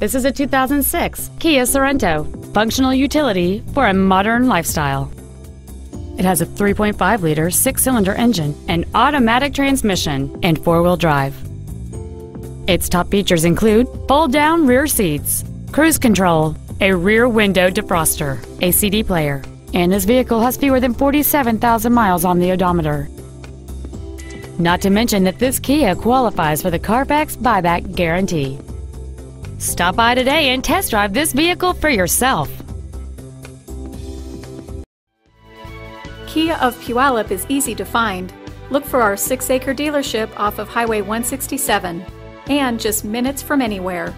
This is a 2006 Kia Sorento, functional utility for a modern lifestyle. It has a 3.5-liter six-cylinder engine, an automatic transmission, and four-wheel drive. Its top features include fold-down rear seats, cruise control, a rear window defroster, a CD player, and this vehicle has fewer than 47,000 miles on the odometer. Not to mention that this Kia qualifies for the Carfax buyback guarantee. Stop by today and test drive this vehicle for yourself. Kia of Puyallup is easy to find. Look for our 6-acre dealership off of Highway 167 and just minutes from anywhere.